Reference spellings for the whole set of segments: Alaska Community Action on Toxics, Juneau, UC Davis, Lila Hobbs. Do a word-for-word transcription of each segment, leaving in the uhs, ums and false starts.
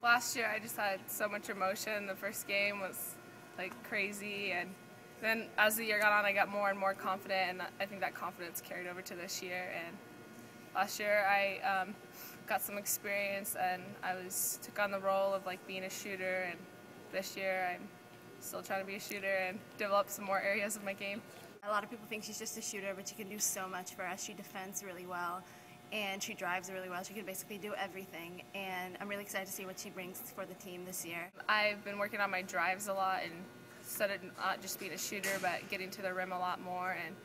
Last year I just had so much emotion. The first game was like crazy, and then as the year got on I got more and more confident, and I think that confidence carried over to this year. And last year I um, got some experience, and I was took on the role of like being a shooter, and this year I'm still trying to be a shooter and develop some more areas of my game. A lot of people think she's just a shooter, but she can do so much for us. She defends really well, and she drives really well. She can basically do everything, and I'm really excited to see what she brings for the team this year. I've been working on my drives a lot, and instead of not just being a shooter, but getting to the rim a lot more and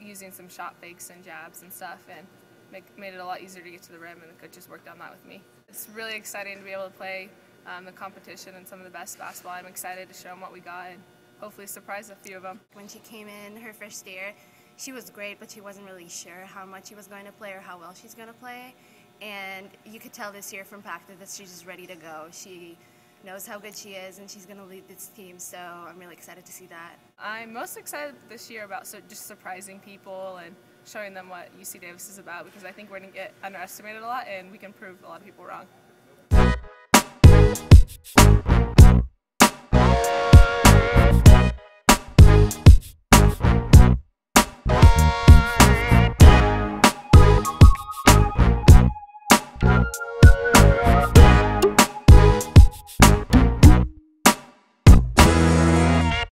using some shot fakes and jabs and stuff, and make, made it a lot easier to get to the rim, and the coaches worked on that with me. It's really exciting to be able to play um, the competition and some of the best basketball. I'm excited to show them what we got and hopefully surprise a few of them. When she came in her first year, she was great, but she wasn't really sure how much she was going to play or how well she's going to play. And you could tell this year from practice that she's just ready to go. She knows how good she is, and she's going to lead this team, so I'm really excited to see that. I'm most excited this year about so just surprising people and showing them what U C Davis is about, because I think we're going to get underestimated a lot, and we can prove a lot of people wrong.